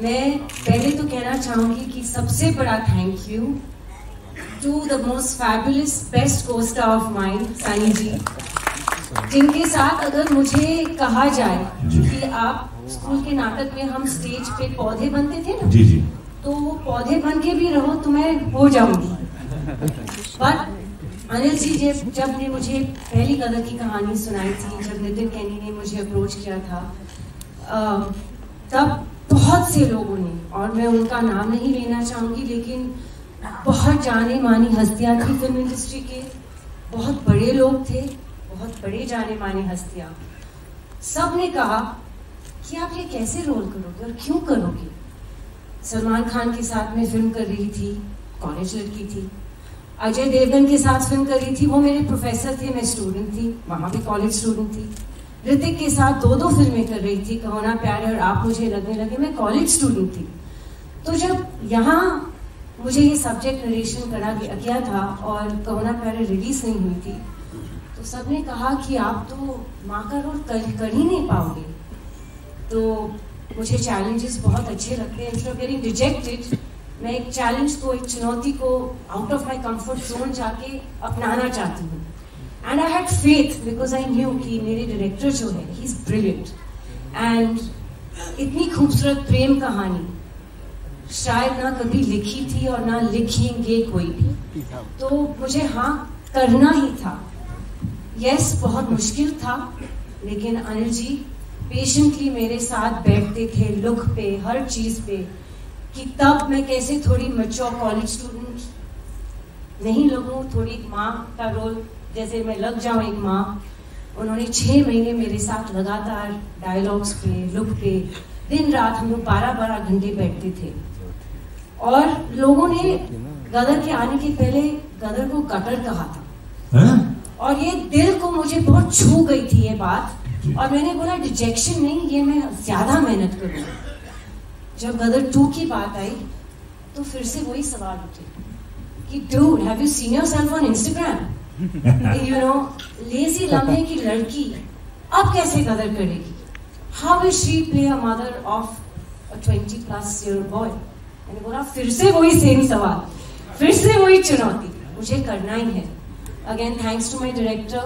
मैं पहले तो कहना चाहूँगी कि सबसे बड़ा thank you to the most fabulous best Costa of mine Sunny ji, जिनके साथ अगर मुझे कहा जाए कि आप स्कूल के नाटक में हम स्टेज पे पौधे बनते थे ना, जी जी, तो वो पौधे बन के भी रहो तो मैं हो जाऊंगी। बट अनिल जी जब ने मुझे पहली गदर की कहानी सुनाई थी, जब नितिन कैनी ने मुझे अप्रोच किया था, तब बहुत से लोगों ने, और मैं उनका नाम नहीं लेना चाहूँगी, लेकिन बहुत जाने मानी हस्तियाँ थी फिल्म इंडस्ट्री के, बहुत बड़े लोग थे, बहुत बड़े जाने मानी हस्तियाँ, सब ने कहा कि आप ये कैसे रोल करोगे और क्यों करोगे। सलमान खान के साथ मैं फिल्म कर रही थी, कॉलेज लड़की थी, अजय देवगन के साथ फिल्म कर रही थी, वो मेरे प्रोफेसर थे, मैं स्टूडेंट थी, वहाँ भी कॉलेज स्टूडेंट थी, ऋतिक के साथ 2-2 फिल्में कर रही थी, कहो ना प्यारे और आप मुझे लगने लगे, मैं कॉलेज स्टूडेंट थी। तो जब यहाँ मुझे ये सब्जेक्ट नरेशन करा गया था और कहो ना प्यारे रिलीज नहीं हुई थी, तो सबने कहा कि आप तो माँ का रोल कर ही नहीं पाओगे। तो मुझे चैलेंजेस बहुत अच्छे लगते हैं, इंस्टेड ऑफ गेटिंग रिजेक्टेड मैं एक चैलेंज को, एक चुनौती को out of my comfort zone जाके अपनाना चाहती हूँ। And I had faith because I knew कि मेरे डायरेक्टर जो है, he's brilliant, and इतनी खूबसूरत प्रेम कहानी शायद ना कभी लिखी थी और ना लिखेंगे कोई भी, तो मुझे हाँ करना ही था। Yes, बहुत मुश्किल था, लेकिन अनिल जी पेशेंटली मेरे साथ बैठते थे लुक पे, हर चीज पे, कि तब मैं कैसे थोड़ी मैच्योर कॉलेज स्टूडेंट नहीं लगूँ, थोड़ी माँ का रोल जैसे मैं लग जाऊँ एक माँ। उन्होंने 6 महीने मेरे साथ लगातार डायलॉग्स पे, लुक पे, दिन रात हम लोग 12-12 घंटे बैठते थे। और लोगों ने गदर के आने के पहले गदर को गटर कहा था, और ये दिल को मुझे बहुत छू गई थी ये बात, और मैंने बोला डिजेक्शन नहीं, ये मैं ज्यादा मेहनत करूँगी। जब गदर 2 की बात आई तो फिर से वही सवाल उठे कि dude, have you seen yourself on Instagram? You know, lazy लम्हे की लड़की अब कैसे कदर करेगी? How will she play a mother of a 20+ year boy? मैंने बोला फिर से वही सेम सवाल, फिर से वही चुनौती, मुझे करना ही है। Again, thanks to my director,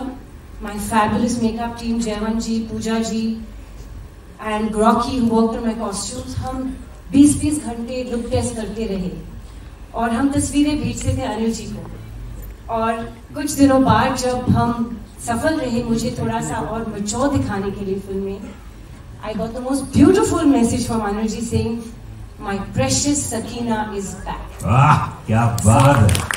my fabulous makeup team, जयवंजी, Puja ji, and Rocky who worked on my costumes। हम 20-20 घंटे लुक टेस्ट करते रहे, और हम तस्वीरें भेजते थे अनिल जी को। और कुछ दिनों बाद जब हम सफल रहे, मुझे थोड़ा सा और मचो दिखाने के लिए फिल्म में, I got the most beautiful message from Anuji saying my precious Sakina is back. वाह, क्या बात है।